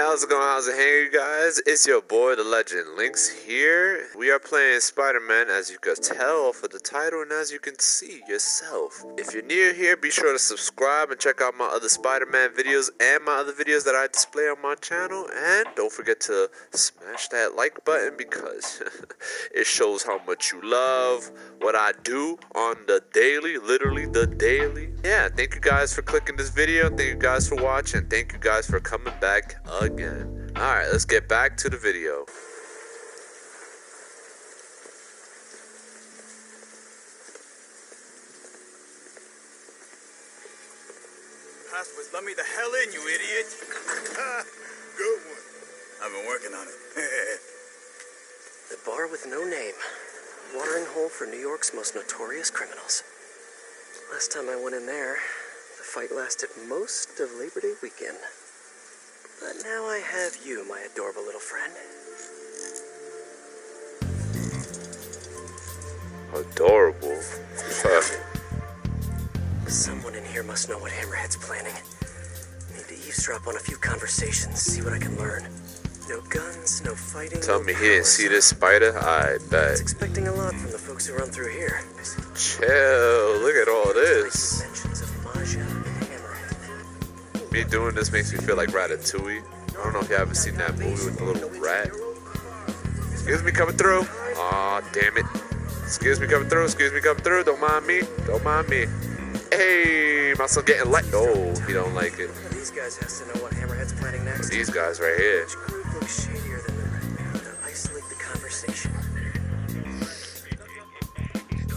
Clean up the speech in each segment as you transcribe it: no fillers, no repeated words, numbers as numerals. how's it going? How's it hanging, guys? It's your boy, the legend Lynx here. We are playing Spider-Man, as you can tell for the title and as you can see yourself. If you're new here, be sure to subscribe and check out my other Spider-Man videos and my other videos that I display on my channel. And don't forget to smash that like button because it shows how much you love what I do on the daily, literally the daily. Yeah, thank you guys for clicking this video. Thank you guys for watching. Thank you guys for coming back again. All right, let's get back to the video. Passwords, let me the hell in, you idiot. Good one. I've been working on it. The bar with no name. Watering hole for New York's most notorious criminals. Last time I went in there, the fight lasted most of Labor Day weekend. But now I have you, my adorable little friend. Adorable? Someone in here must know what Hammerhead's planning. Need to eavesdrop on a few conversations, see what I can learn. No guns, no fighting. Tell me he didn't see this spider? I bet. It's expecting a lot from the folks who run through here. Chill, look at all this. Mentions of Maggia and Hammerhead. Me doing this makes me feel like Ratatouille. I don't know if you ever seen that movie with the little rat. Excuse me coming through. Aw, damn it. Excuse me coming through. Excuse me coming through. Don't mind me. Don't mind me. Hey, my son getting light. Oh, he don't like it. These guys has to know what Hammerhead's planning next. These guys right here. Shadier than the right now. Isolate the conversation.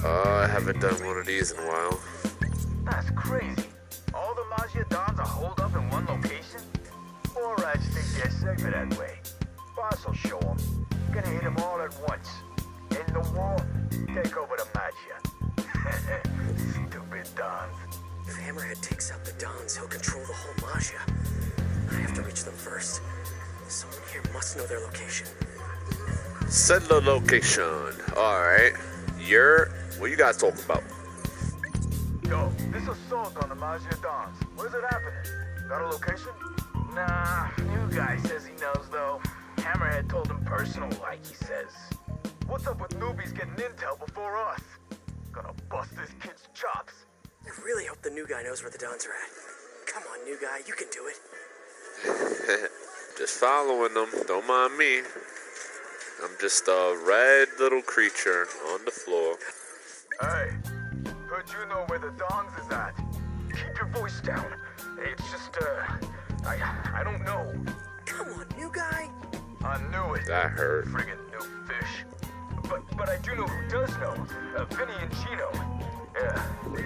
I haven't done one of these in a while. That's crazy. All the Maggia Dons are holed up in one location? Or I think they're segment that way. Boss will show them. Gonna hit them all at once. In the wall, take over the Maggia. Stupid Dons. If Hammerhead takes out the Dons, he'll control the whole Maggia. I have to reach them first. Someone here must know their location. Set the location. Alright. You're... What you guys talking about? Yo, this assault on the Maggia Dons. Where's it happening? Got a location? Nah, new guy says he knows though. Hammerhead told him personal, like he says. What's up with newbies getting intel before us? Gonna bust this kid's chops. I really hope the new guy knows where the Dons are at. Come on, new guy, you can do it. Just following them. Don't mind me. I'm just a red little creature on the floor. Hey, heard you know where the Dons is at. Keep your voice down. It's just, I don't know. Come on, new guy. I knew it. That hurt. Friggin' new fish. But I do know who does know. Vinny and Chino. Yeah.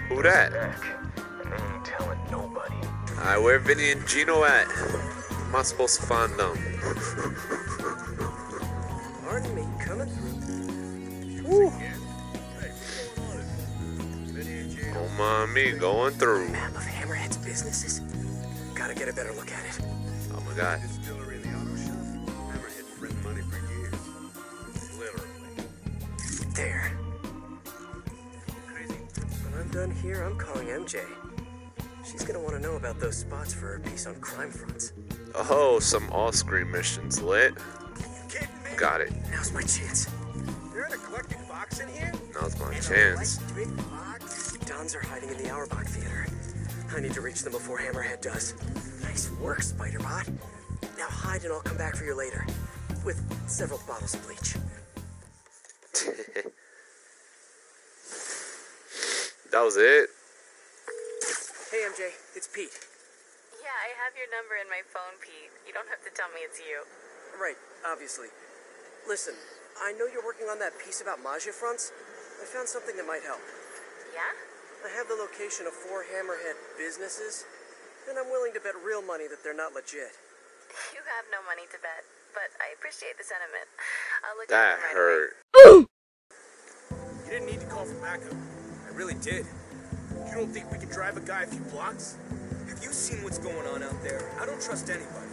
Who that? And they ain't telling nobody. Alright, where Vinny and Chino at? Am I supposed to find them? Pardon me, coming through. Woo. Don't mind me going through. Map of Hammerhead's businesses. Gotta get a better look at it. Oh my god. Distillery, the auto shop. Hammerhead's printing money for years. Literally. There. Crazy. When I'm done here, I'm calling MJ. She's gonna want to know about those spots for her piece on crime fronts. Oh, some off-screen missions lit. Got it. Now's my chance. You're an eclectic box in here? Now's my chance. Dons are hiding in the Auerbach Theater. I need to reach them before Hammerhead does. Nice work, Spider-Bot. Now hide and I'll come back for you later. With several bottles of bleach. That was it? Hey, MJ, it's Pete. Yeah, I have your number in my phone, Pete. You don't have to tell me it's you. Right, obviously. Listen, I know you're working on that piece about Maggia fronts. I found something that might help. Yeah? I have the location of 4 Hammerhead businesses, and I'm willing to bet real money that they're not legit. You have no money to bet, but I appreciate the sentiment. I'll look at them right away. You didn't need to call for backup. I really did. You don't think we can drive a guy a few blocks? Have you seen what's going on out there? I don't trust anybody.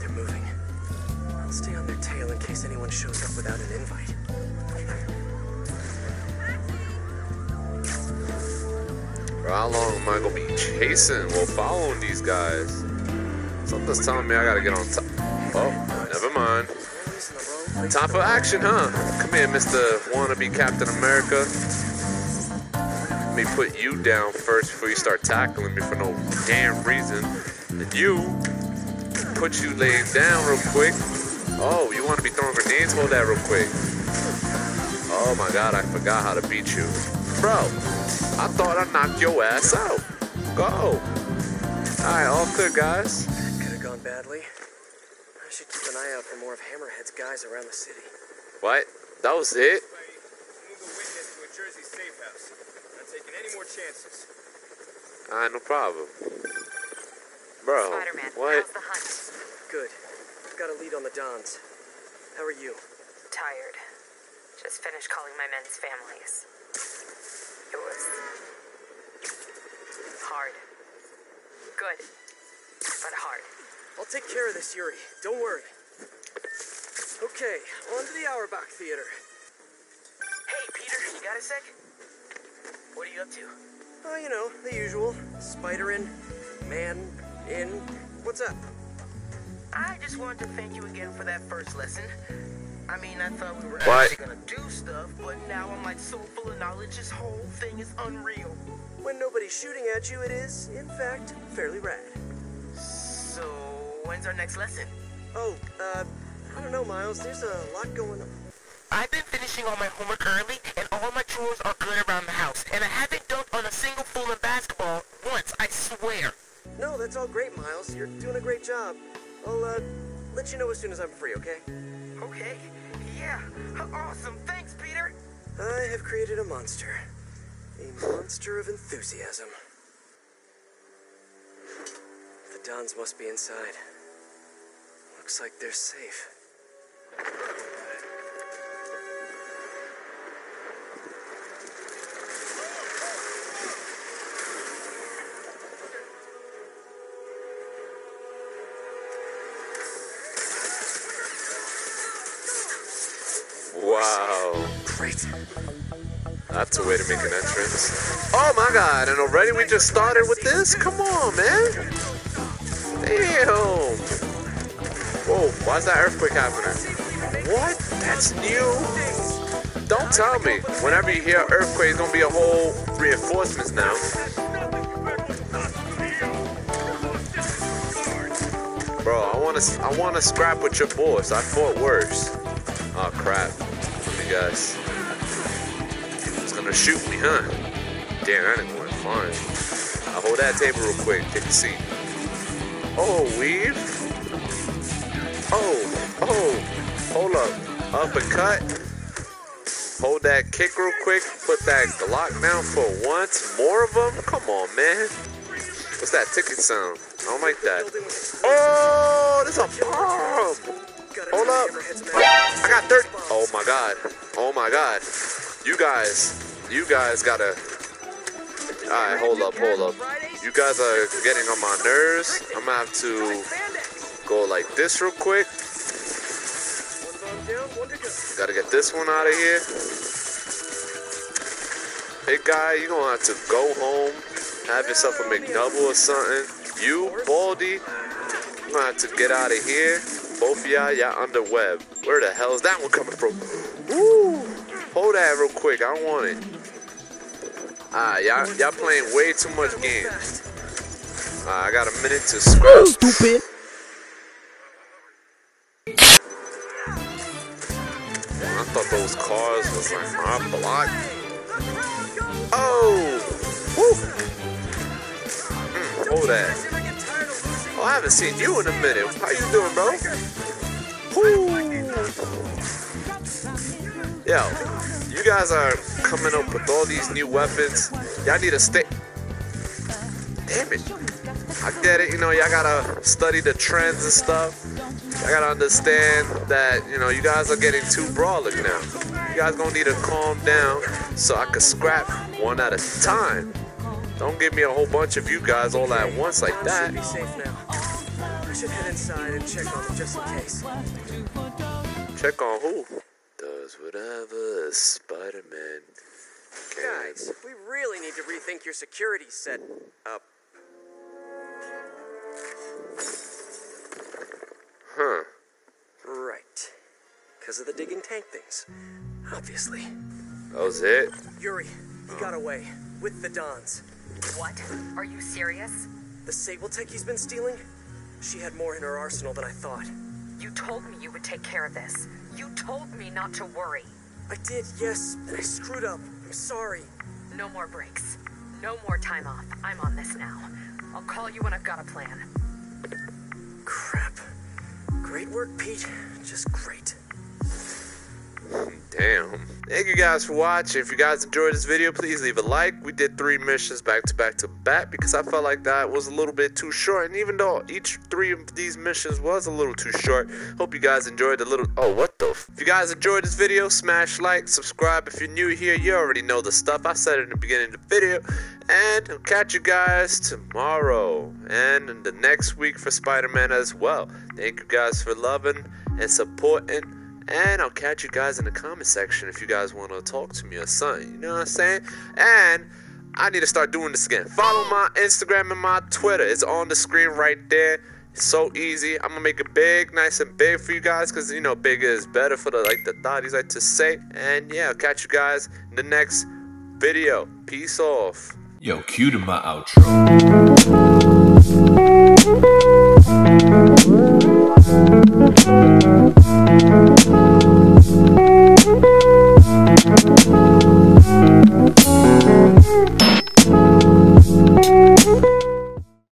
They're moving. I'll stay on their tail in case anyone shows up without an invite. bro. How long am I gonna be chasing while following these guys? Something's telling me I gotta get on top. Oh, never mind. Time for action, huh? Come here, Mr. Wannabe Captain America. Let me put you down first before you start tackling me for no damn reason. And you, put you laying down real quick. Oh, you want to be throwing grenades? Hold that real quick. Oh my god, I forgot how to beat you. Bro, I thought I knocked your ass out. Go. Alright, all clear, guys. Could have gone badly. I should keep an eye out for more of Hammerhead's guys around the city. What? That was it? Alright, no problem. Bro, Spider-Man, what? How's the hunt? Good. I've got a lead on the Dons. How are you? Tired. Just finished calling my men's families. It was hard. Good, but hard. I'll take care of this, Yuri. Don't worry. Okay, on to the Auerbach Theater. Hey, Peter, you got a sec? What are you up to? Oh, you know, the usual. Spider-in, man-in. What's up? I just wanted to thank you again for that first lesson. I mean, I thought we were actually gonna do stuff, but now I'm like so full of knowledge, this whole thing is unreal. When nobody's shooting at you, it is, in fact, fairly rad. So, when's our next lesson? Oh, I don't know, Miles, there's a lot going on. I've been finishing all my homework early, and all my chores are good around the house, and I haven't dunked on a single fool in basketball once, I swear. No, that's all great, Miles. You're doing a great job. I'll, let you know as soon as I'm free, okay? Okay. Yeah. Awesome. Thanks, Peter. I have created a monster. A monster of enthusiasm. The Dons must be inside. Looks like they're safe. Wow. Great. That's a way to make an entrance. Oh my god, and already we just started with this? Come on, man. Damn. Whoa, why is that earthquake happening? What? That's new? Don't tell me. Whenever you hear earthquake, it's going to be a whole reinforcements now. Bro, I want to scrap with your boss. I fought worse. Oh crap. You guys. It's gonna shoot me, huh? Damn, I didn't want to find. I'll hold that table real quick. Take a seat. Oh, weave. Oh. Hold up. Up and cut. Hold that kick real quick. Put that Glock down for once. More of them? Come on, man. What's that ticket sound? I don't like that. Oh, there's a bomb. Hold up. I got 30. Oh my god. Oh my god. You guys gotta. Alright, hold up. You guys are getting on my nerves. I'm gonna have to go like this real quick. Gotta get this one out of here. Hey guy, you're gonna have to go home. Have yourself a McDouble or something. You, Baldy, you're gonna have to get out of here. Both of y'all under web. Where the hell is that one coming from? Woo! Hold that real quick. I don't want it. Ah, y'all playing way too much game. I got a minute to scrap. Stupid. I thought those cars was like my block. Oh! Woo! Hold that. Oh, I haven't seen you in a minute. How you doing, bro? Woo. Yo, you guys are coming up with all these new weapons. Y'all need to stay. Damn it. I get it. You know, y'all gotta study the trends and stuff. Y'all gotta understand that, you know, you guys are getting too brawlic now. You guys gonna need to calm down so I can scrap one at a time. Don't give me a whole bunch of you guys all at once like that. Should be safe now. I should head inside and check on them just in case. Check on who? Does whatever Spider-Man Guys, we really need to rethink your security set up. Huh. Right. Because of the digging tank things. Obviously. That was it? Yuri, he got away. With the Dons. What? Are you serious? The Sable tech he's been stealing? She had more in her arsenal than I thought. You told me you would take care of this. You told me not to worry. I did, yes, and I screwed up. I'm sorry. No more breaks. No more time off. I'm on this now. I'll call you when I've got a plan. Crap. Great work, Pete. Just great. Damn. Thank you guys for watching. If you guys enjoyed this video, please leave a like. We did 3 missions back to back to back because I felt like that was a little bit too short. And even though each 3 of these missions was a little too short, hope you guys enjoyed the little... Oh, what the... If you guys enjoyed this video, smash like, subscribe. If you're new here, you already know the stuff. I said it in the beginning of the video. And I'll catch you guys tomorrow and in the next week for Spider-Man as well. Thank you guys for loving and supporting. And I'll catch you guys in the comment section if you guys want to talk to me or something. You know what I'm saying? And I need to start doing this again. Follow my Instagram and my Twitter. It's on the screen right there. It's so easy. I'm going to make it big, nice and big for you guys. Because, you know, bigger is better for the, like the thotties like to say. And, yeah, I'll catch you guys in the next video. Peace off. Yo, cue to my outro.